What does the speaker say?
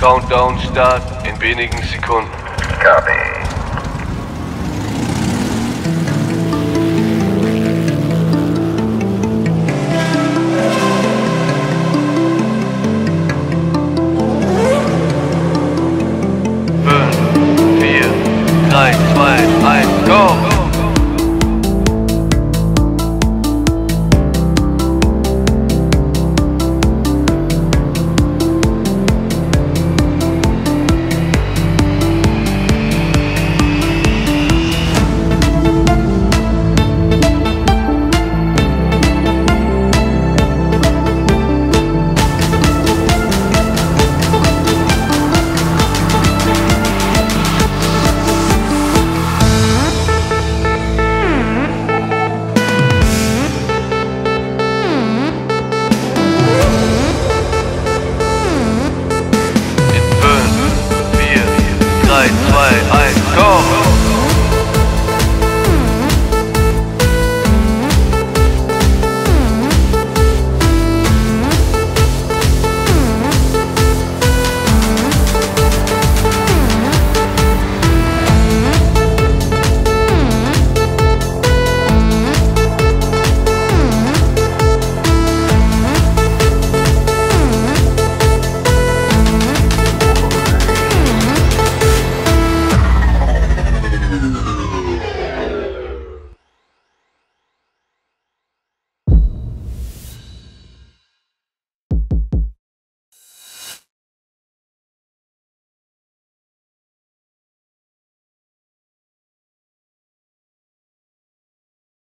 Countdown start in wenigen Sekunden. Copy.